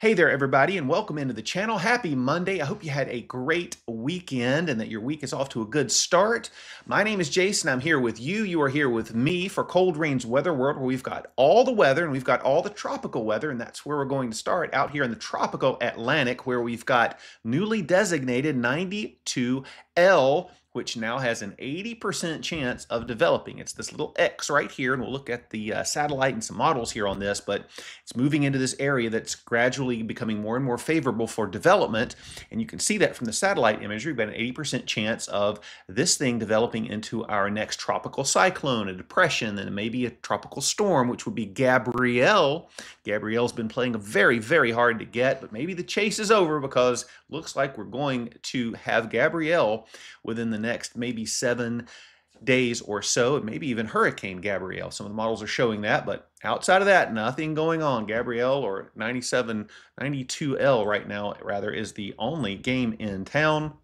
Hey there, everybody, and welcome into the channel. Happy Monday. I hope you had a great weekend and that your week is off to a good start. My name is Jason. I'm here with you. You are here with me for Cold Rain's Weather World, where we've got all the weather and we've got all the tropical weather, and that's where we're going to start out here in the tropical Atlantic, where we've got newly designated 92L, which now has an 80% chance of developing. It's this little X right here, and we'll look at the satellite and some models here on this, but it's moving into this area that's gradually becoming more and more favorable for development, and you can see that from the satellite imagery. We've got an 80% chance of this thing developing into our next tropical cyclone, a depression, and maybe a tropical storm, which would be Gabrielle. Gabrielle's been playing very, very hard to get, but maybe the chase is over because looks like we're going to have Gabrielle within the next maybe 7 days or so, and maybe even Hurricane Gabrielle. Some of the models are showing that, but outside of that, nothing going on. Gabrielle, or 92L right now, rather, is the only game in town.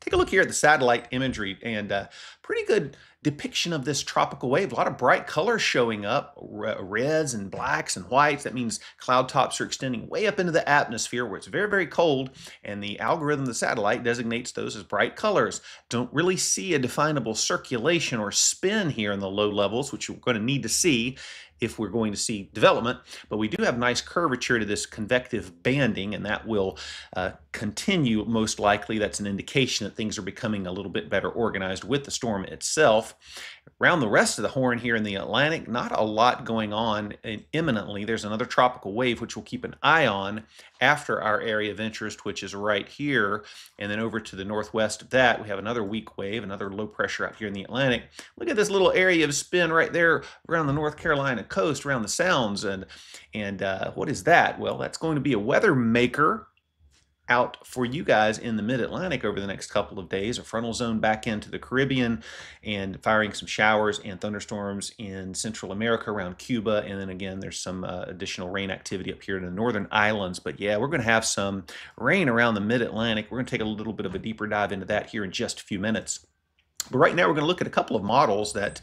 Take a look here at the satellite imagery, and pretty good depiction of this tropical wave. A lot of bright colors showing up, reds and blacks and whites. That means cloud tops are extending way up into the atmosphere where it's very, very cold, and the algorithm, the satellite, designates those as bright colors. Don't really see a definable circulation or spin here in the low levels, which you're going to need to see if we're going to see development, but we do have nice curvature to this convective banding, and that will continue most likely. That's an indication that things are becoming a little bit better organized with the storm itself. Around the rest of the horn here in the Atlantic, not a lot going on imminently. There's another tropical wave, which we'll keep an eye on after our area of interest, which is right here. And then over to the northwest of that, we have another weak wave, another low pressure out here in the Atlantic. Look at this little area of spin right there around the North Carolina coast, around the Sounds. And what is that? Well, that's going to be a weather maker out for you guys in the Mid-Atlantic over the next couple of days. A frontal zone back into the Caribbean and firing some showers and thunderstorms in Central America around Cuba. And then again, there's some additional rain activity up here in the northern islands. But yeah, we're going to have some rain around the Mid-Atlantic. We're going to take a little bit of a deeper dive into that here in just a few minutes. But right now, we're going to look at a couple of models that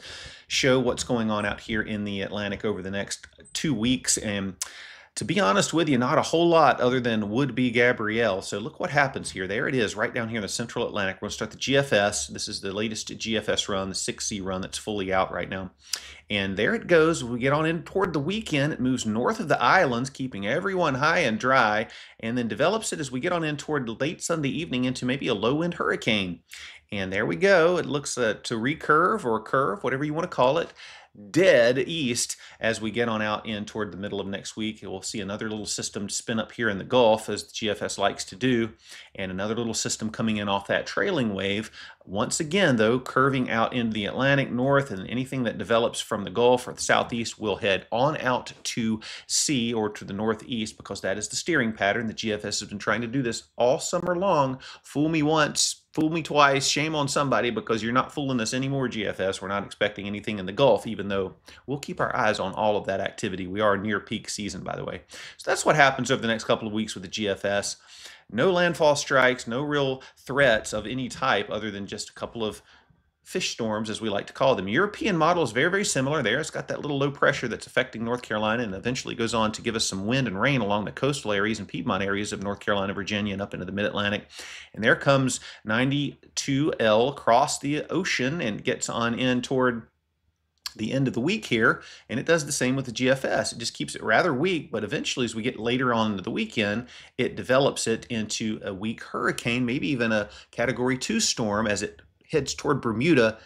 show what's going on out here in the Atlantic over the next 2 weeks. And to be honest with you, not a whole lot other than would-be Gabrielle. So look what happens here. There it is, right down here in the Central Atlantic. We're going to start the GFS. This is the latest GFS run, the 6C run that's fully out right now. And there it goes. We get on in toward the weekend. It moves north of the islands, keeping everyone high and dry, and then develops it as we get on in toward late Sunday evening into maybe a low-wind hurricane. And there we go. It looks to recurve or curve, whatever you want to call it, dead east as we get on out in toward the middle of next week. We'll see another little system spin up here in the Gulf, as the GFS likes to do, and another little system coming in off that trailing wave. Once again, though, curving out into the Atlantic north, and anything that develops from the Gulf or the Southeast will head on out to sea or to the northeast, because that is the steering pattern. The GFS has been trying to do this all summer long. Fool me once, fool me twice, shame on somebody, because you're not fooling us anymore, GFS. We're not expecting anything in the Gulf, even though we'll keep our eyes on all of that activity. We are near peak season, by the way. So that's what happens over the next couple of weeks with the GFS. No landfall strikes, no real threats of any type other than just a couple of fish storms, as we like to call them. European model is very, very similar there. It's got that little low pressure that's affecting North Carolina and eventually goes on to give us some wind and rain along the coastal areas and Piedmont areas of North Carolina, Virginia, and up into the Mid-Atlantic. And there comes 92L across the ocean and gets on in toward the end of the week here, and it does the same with the GFS. It just keeps it rather weak, but eventually, as we get later on into the weekend, it develops it into a weak hurricane, maybe even a Category 2 storm as it heads toward Bermuda,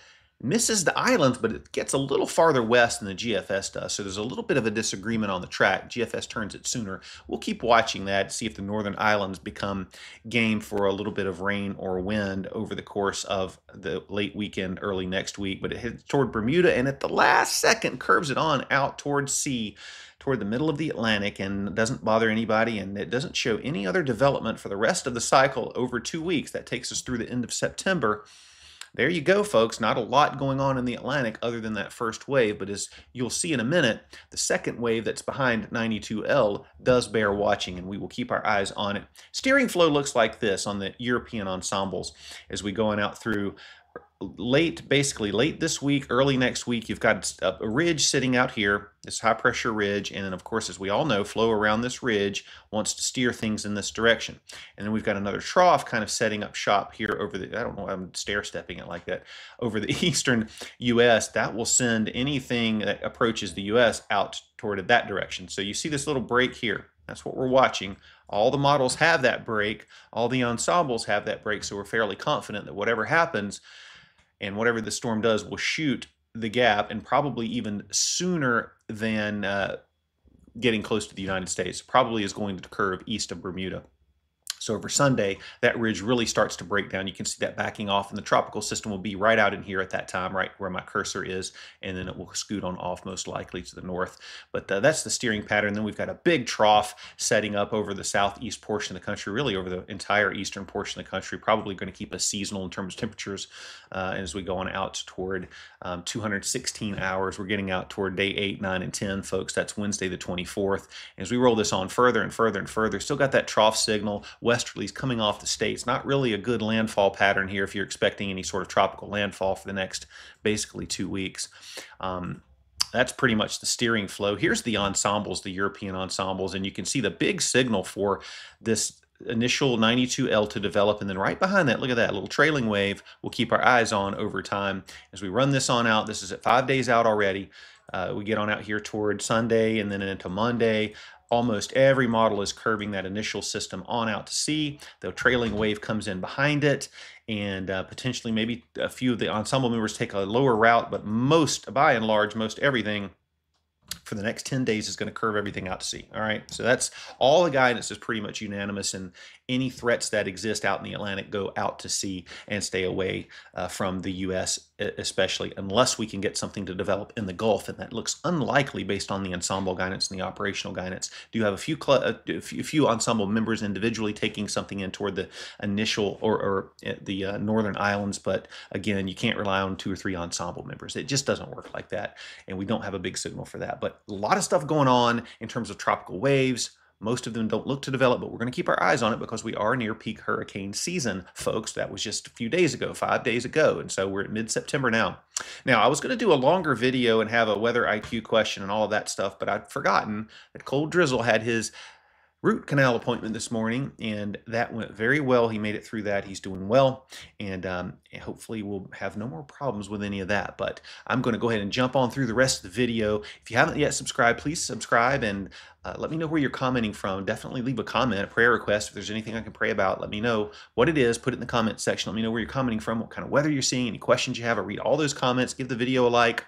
misses the islands, but it gets a little farther west than the GFS does. So there's a little bit of a disagreement on the track. GFS turns it sooner. We'll keep watching that, see if the northern islands become game for a little bit of rain or wind over the course of the late weekend, early next week. But it heads toward Bermuda, and at the last second curves it on out toward sea, toward the middle of the Atlantic, and doesn't bother anybody, and it doesn't show any other development for the rest of the cycle over 2 weeks. That takes us through the end of September. There you go, folks. Not a lot going on in the Atlantic other than that first wave, but as you'll see in a minute, the second wave that's behind 92L does bear watching, and we will keep our eyes on it. Steering flow looks like this on the European ensembles as we go on out through basically late this week, early next week, you've got a ridge sitting out here, this high pressure ridge, and then of course, as we all know, flow around this ridge wants to steer things in this direction. And then we've got another trough kind of setting up shop here over the, I don't know, I'm stair-stepping it like that, over the eastern U.S. That will send anything that approaches the U.S. out toward that direction. So you see this little break here. That's what we're watching. All the models have that break. All the ensembles have that break. So we're fairly confident that whatever happens, and whatever the storm does will shoot the gap, and probably even sooner than getting close to the United States, probably is going to curve east of Bermuda. So over Sunday, that ridge really starts to break down. You can see that backing off, and the tropical system will be right out in here at that time, right where my cursor is, and then it will scoot on off most likely to the north. But that's the steering pattern. Then we've got a big trough setting up over the southeast portion of the country, really over the entire eastern portion of the country, probably going to keep us seasonal in terms of temperatures as we go on out toward 216 hours. We're getting out toward day 8, 9, and 10, folks. That's Wednesday the 24th. As we roll this on further and further and further, still got that trough signal. Westerlies coming off the states. Not really a good landfall pattern here if you're expecting any sort of tropical landfall for the next basically 2 weeks. That's pretty much the steering flow. Here's the ensembles, the European ensembles, and you can see the big signal for this initial 92L to develop, and then right behind that, look at that little trailing wave we'll keep our eyes on over time. As we run this on out, this is at 5 days out already. We get on out here toward Sunday and then into Monday. Almost every model is curving that initial system on out to sea. The trailing wave comes in behind it, and potentially maybe a few of the ensemble members take a lower route, but most, by and large, most everything for the next 10 days is going to curve everything out to sea. All right, so that's all the guidance is pretty much unanimous, and any threats that exist out in the Atlantic go out to sea and stay away from the U.S. especially, unless we can get something to develop in the Gulf, and that looks unlikely based on the ensemble guidance and the operational guidance. Do you have a few ensemble members individually taking something in toward the initial or the northern islands, but again, you can't rely on 2 or 3 ensemble members. It just doesn't work like that, and we don't have a big signal for that. But a lot of stuff going on in terms of tropical waves. Most of them don't look to develop, but we're going to keep our eyes on it because we are near peak hurricane season, folks. That was just a few days ago, 5 days ago, and so we're at mid-September now. Now, I was going to do a longer video and have a weather IQ question and all of that stuff, but I'd forgotten that Cold Drizzle had his root canal appointment this morning, and that went very well. He made it through that. He's doing well, and hopefully we'll have no more problems with any of that. But I'm going to go ahead and jump on through the rest of the video. If you haven't yet subscribed, please subscribe, and let me know where you're commenting from. Definitely leave a comment, a prayer request. If there's anything I can pray about, let me know what it is. Put it in the comment section. Let me know where you're commenting from, what kind of weather you're seeing, any questions you have. I read all those comments. Give the video a like.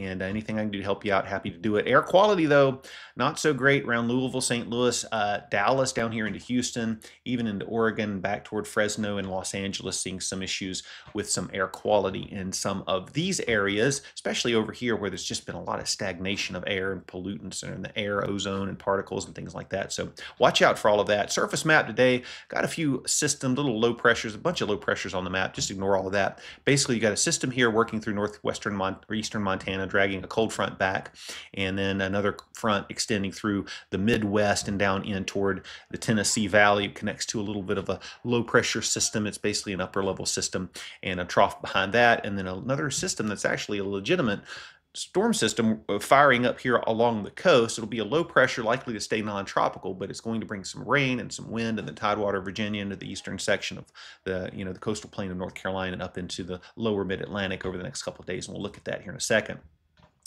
And anything I can do to help you out, happy to do it. Air quality, though, not so great around Louisville, St. Louis, Dallas, down here into Houston, even into Oregon, back toward Fresno and Los Angeles, seeing some issues with some air quality in some of these areas, especially over here where there's just been a lot of stagnation of air and pollutants in the air, ozone and particles and things like that. So watch out for all of that. Surface map today, got a few systems, little low pressures, a bunch of low pressures on the map. Just ignore all of that. Basically, you got a system here working through northwestern or eastern Montana, dragging a cold front back, and then another front extending through the Midwest and down in toward the Tennessee Valley. It connects to a little bit of a low pressure system. It's basically an upper level system and a trough behind that, and then another system that's actually a legitimate storm system firing up here along the coast. It'll be a low pressure, likely to stay non-tropical, but it's going to bring some rain and some wind in the Tidewater of Virginia into the eastern section of the, you know, the coastal plain of North Carolina and up into the lower Mid-Atlantic over the next couple of days, and we'll look at that here in a second.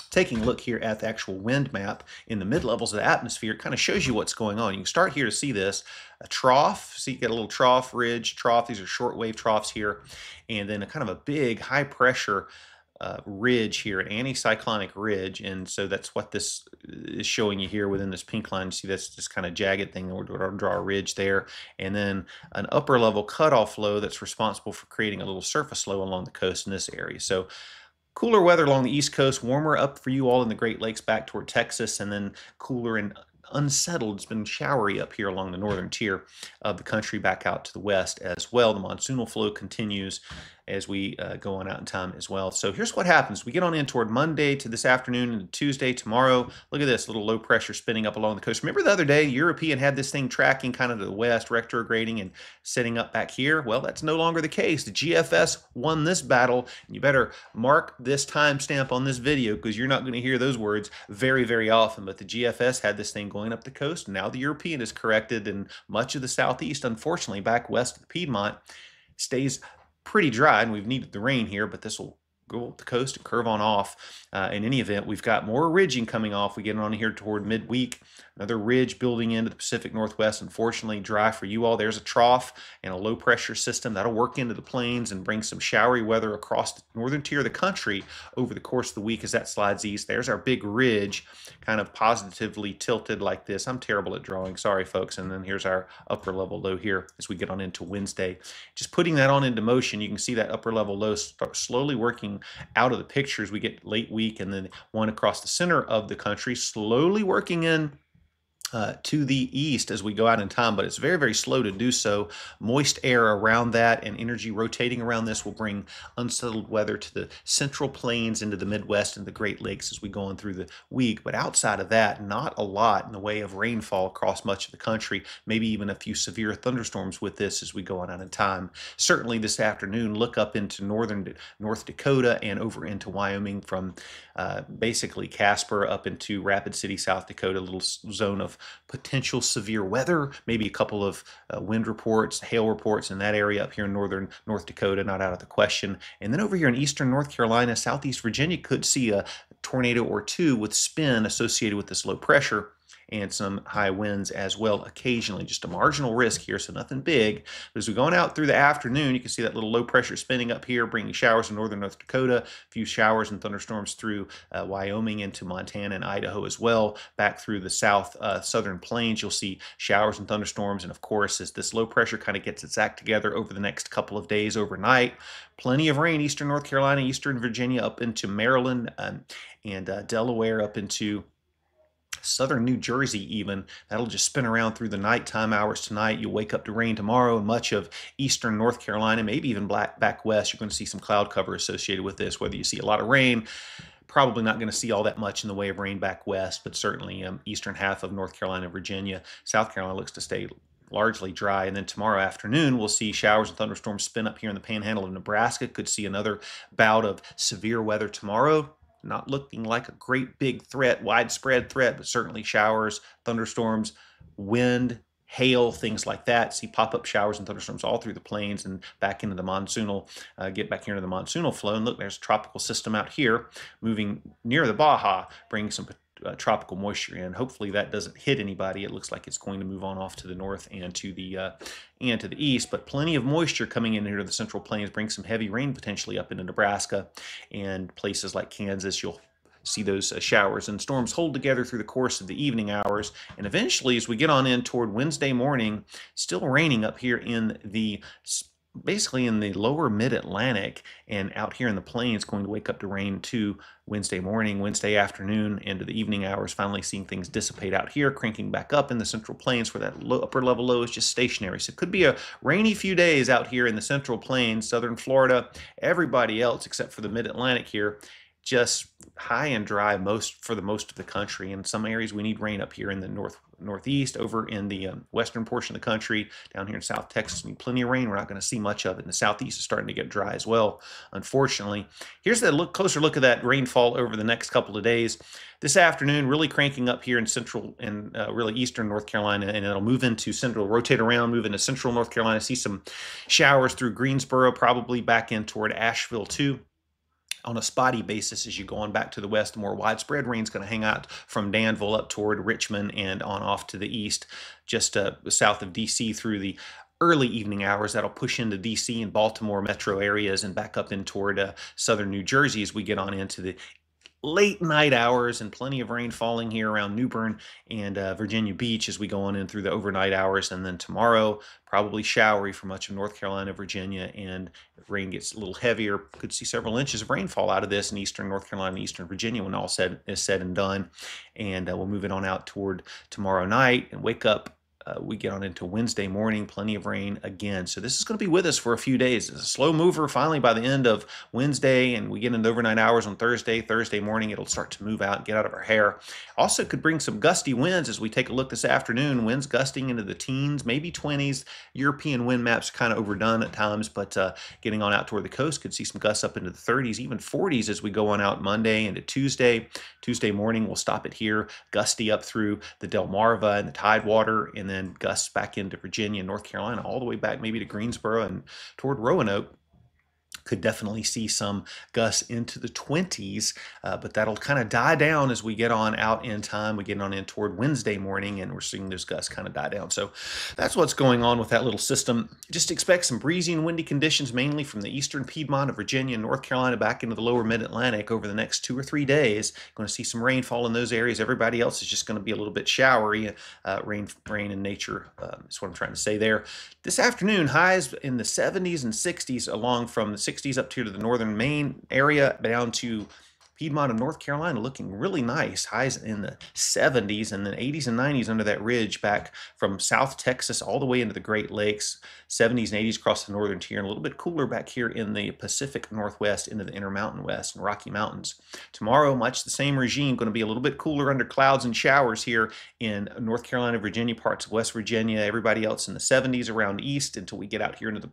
Taking a look here at the actual wind map in the mid-levels of the atmosphere, it kind of shows you what's going on. You can start here to see this, a trough, so you get a little trough, ridge, trough. These are short wave troughs here, and then a kind of a big high pressure ridge here, an anticyclonic ridge, and so that's what this is showing you here within this pink line. You see that's just kind of jagged thing, and we'll draw a ridge there, and then an upper level cutoff low that's responsible for creating a little surface low along the coast in this area. So cooler weather along the East Coast, warmer up for you all in the Great Lakes back toward Texas, and then cooler and unsettled. It's been showery up here along the northern tier of the country, back out to the west as well. The monsoonal flow continues as we go on out in time as well. So here's what happens. We get on in toward Monday to this afternoon and Tuesday, tomorrow. Look at this little low pressure spinning up along the coast. Remember the other day, European had this thing tracking kind of to the west, retrograding and setting up back here? Well, that's no longer the case. The GFS won this battle. And you better mark this timestamp on this video because you're not going to hear those words very, very often. But the GFS had this thing going up the coast. Now the European is corrected, and much of the Southeast, unfortunately, back west of the Piedmont, stays pretty dry, and we've needed the rain here, but this will go up the coast and curve on off. In any event, we've got more ridging coming off. We get on here toward midweek, another ridge building into the Pacific Northwest. Unfortunately, dry for you all. There's a trough and a low pressure system that'll work into the plains and bring some showery weather across the northern tier of the country over the course of the week as that slides east. There's our big ridge, kind of positively tilted like this. I'm terrible at drawing, sorry folks. And then here's our upper level low here as we get on into Wednesday. Just putting that on into motion, you can see that upper level low start slowly working out of the picture as we get late week, and then one across the center of the country slowly working in to the east as we go out in time, but it's very, very slow to do so. Moist air around that and energy rotating around this will bring unsettled weather to the central plains, into the Midwest and the Great Lakes as we go on through the week. But outside of that, not a lot in the way of rainfall across much of the country, maybe even a few severe thunderstorms with this as we go on out in time. Certainly this afternoon, look up into northern North Dakota and over into Wyoming from basically Casper up into Rapid City, South Dakota, a little zone of potential severe weather, maybe a couple of wind reports, hail reports in that area up here in northern North Dakota, not out of the question. And then over here in eastern North Carolina, southeast Virginia could see a tornado or two with spin associated with this low pressure and some high winds as well occasionally. Just a marginal risk here, so nothing big. But as we're going out through the afternoon, you can see that little low pressure spinning up here, bringing showers in northern North Dakota, a few showers and thunderstorms through Wyoming into Montana and Idaho as well. Back through the southern plains, you'll see showers and thunderstorms. And of course, as this low pressure kind of gets its act together over the next couple of days overnight, plenty of rain, eastern North Carolina, eastern Virginia, up into Maryland and Delaware, up into southern New Jersey even. That'll just spin around through the nighttime hours tonight. You'll wake up to rain tomorrow in much of eastern North Carolina, maybe even back west. You're going to see some cloud cover associated with this. Whether you see a lot of rain, probably not going to see all that much in the way of rain back west, but certainly eastern half of North Carolina, Virginia, South Carolina looks to stay largely dry. And then tomorrow afternoon, we'll see showers and thunderstorms spin up here in the panhandle of Nebraska. Could see another bout of severe weather tomorrow. Not looking like a great big threat, widespread threat, but certainly showers, thunderstorms, wind, hail, things like that. See pop-up showers and thunderstorms all through the plains and back into the monsoonal, get back here into the monsoonal flow. And look, there's a tropical system out here moving near the Baja, bringing some tropical moisture in. Hopefully that doesn't hit anybody. It looks like it's going to move on off to the north and to the east, but plenty of moisture coming in here to the central plains, bring some heavy rain potentially up into Nebraska and places like Kansas. You'll see those showers and storms hold together through the course of the evening hours. And eventually, as we get on in toward Wednesday morning, still raining up here in the basically in the lower Mid-Atlantic and out here in the plains, going to wake up to rain too Wednesday morning, Wednesday afternoon, into the evening hours, finally seeing things dissipate out here, cranking back up in the central plains where that upper level low is just stationary. So it could be a rainy few days out here in the central plains, southern Florida, everybody else except for the Mid-Atlantic here, just high and dry for most of the country. In some areas, we need rain up here in the northeast, over in the western portion of the country. Down here in South Texas, we need plenty of rain. We're not going to see much of it. And the Southeast is starting to get dry as well, unfortunately. Here's a closer look at that rainfall over the next couple of days. This afternoon, really cranking up here in central and really eastern North Carolina, and it'll move into central, rotate around, move into central North Carolina, see some showers through Greensboro, probably back in toward Asheville too. On a spotty basis, as you go on back to the west, the more widespread rain's going to hang out from Danville up toward Richmond and on off to the east, just south of D.C. through the early evening hours. That'll push into D.C. and Baltimore metro areas and back up in toward southern New Jersey as we get on into the late night hours and plenty of rain falling here around New Bern and Virginia Beach as we go on in through the overnight hours. And then tomorrow, probably showery for much of North Carolina, Virginia, and if rain gets a little heavier, could see several inches of rainfall out of this in eastern North Carolina, eastern Virginia when all is said and done. And we'll move it on out toward tomorrow night and wake up. We get on into Wednesday morning, plenty of rain again. So this is going to be with us for a few days. It's a slow mover. Finally, by the end of Wednesday, and we get into overnight hours on Thursday morning, it'll start to move out and get out of our hair. Also could bring some gusty winds as we take a look this afternoon. Winds gusting into the teens, maybe 20s. European wind maps are kind of overdone at times, but getting on out toward the coast, could see some gusts up into the 30s, even 40s as we go on out Monday into Tuesday. Tuesday morning, we'll stop it here. Gusty up through the Delmarva and the Tidewater, and then gusts back into Virginia and North Carolina, all the way back maybe to Greensboro and toward Roanoke. Could definitely see some gusts into the 20s, but that'll kind of die down as we get on out in time. We get on in toward Wednesday morning, and we're seeing those gusts kind of die down. So that's what's going on with that little system. Just expect some breezy and windy conditions, mainly from the eastern Piedmont of Virginia and North Carolina back into the lower Mid-Atlantic over the next 2 or 3 days. Going to see some rainfall in those areas. Everybody else is just going to be a little bit showery. Rain in nature is what I'm trying to say there. This afternoon, highs in the 70s and 60s along from the 60s up to the northern Maine area down to Piedmont of North Carolina, looking really nice. Highs in the 70s and then 80s and 90s under that ridge back from South Texas all the way into the Great Lakes. 70s and 80s across the northern tier, and a little bit cooler back here in the Pacific Northwest into the Intermountain West and Rocky Mountains. Tomorrow, much the same regime, going to be a little bit cooler under clouds and showers here in North Carolina, Virginia, parts of West Virginia, everybody else in the 70s around east until we get out here into the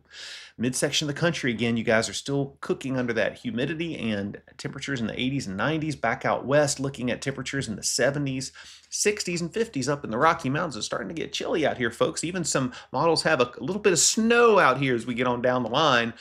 midsection of the country again. You guys are still cooking under that humidity, and temperatures in the 80s and 90s back out west, looking at temperatures in the 70s, 60s, and 50s up in the Rocky Mountains. It's starting to get chilly out here, folks. Even some models have a little bit of snow out here as we get on down the line.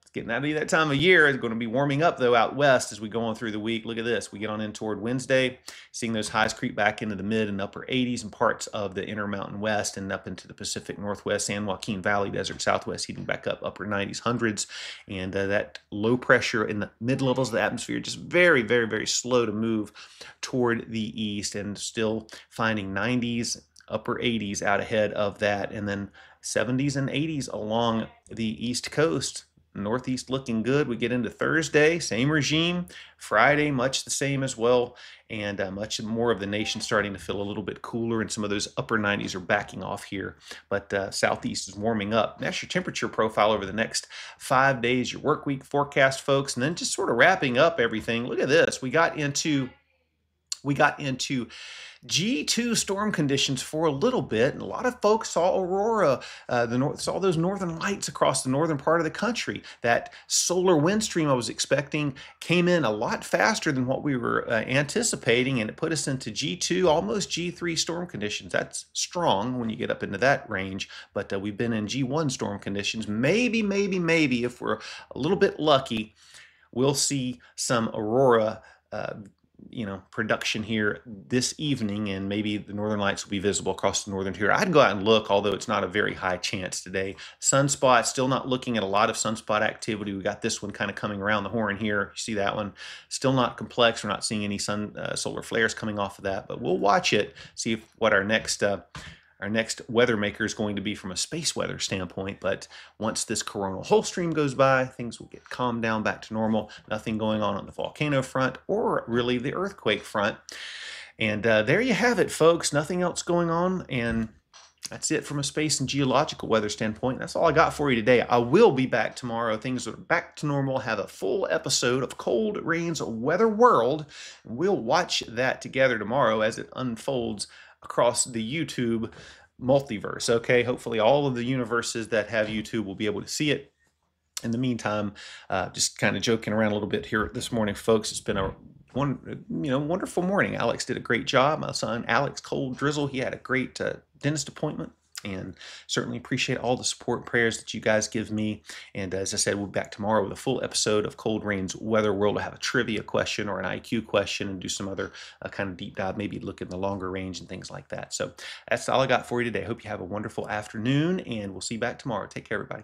It's getting out to be that time of year. It's going to be warming up, though, out west as we go on through the week. Look at this. We get on in toward Wednesday, seeing those highs creep back into the mid and upper 80s and parts of the Intermountain West and up into the Pacific Northwest, San Joaquin Valley, Desert Southwest, heating back up upper 90s, hundreds. And that low pressure in the mid-levels of the atmosphere just very, very, very slow to move toward the east and still finding 90s, upper 80s out ahead of that. And then 70s and 80s along the East Coast. Northeast looking good. We get into Thursday, same regime. Friday, much the same as well. And much more of the nation starting to feel a little bit cooler, and some of those upper 90s are backing off here. But Southeast is warming up. That's your temperature profile over the next 5 days, your work week forecast, folks. And then just sort of wrapping up everything. Look at this. We got into G2 storm conditions for a little bit, and a lot of folks saw aurora, saw those northern lights across the northern part of the country. That solar wind stream I was expecting came in a lot faster than what we were anticipating, and it put us into G2, almost G3 storm conditions. That's strong when you get up into that range, but we've been in G1 storm conditions. Maybe, if we're a little bit lucky, we'll see some aurora production here this evening, and maybe the northern lights will be visible across the northern tier. I'd go out and look, although it's not a very high chance today. Sunspot, still not looking at a lot of sunspot activity. We got this one kind of coming around the horn here. You see that one? Still not complex. We're not seeing any solar flares coming off of that, but we'll watch it, see what our next weather maker is going to be from a space weather standpoint. But once this coronal hole stream goes by, things will get calmed down back to normal. Nothing going on the volcano front or really the earthquake front. And there you have it, folks. Nothing else going on. And that's it from a space and geological weather standpoint. That's all I got for you today. I will be back tomorrow. Things are back to normal. Have a full episode of Cold Rain's Weather World. We'll watch that together tomorrow as it unfolds across the YouTube multiverse. Okay, hopefully all of the universes that have YouTube will be able to see it. In the meantime, just kind of joking around a little bit here this morning, folks. It's been a wonderful morning. Alex did a great job. My son, Alex Cold Drizzle, he had a great dentist appointment, and certainly appreciate all the support and prayers that you guys give me. And as I said, we'll be back tomorrow with a full episode of Cold Rain's Weather World. We'll have a trivia question or an IQ question and do some other kind of deep dive, maybe look at the longer range and things like that. So that's all I got for you today. Hope you have a wonderful afternoon, and we'll see you back tomorrow. Take care, everybody.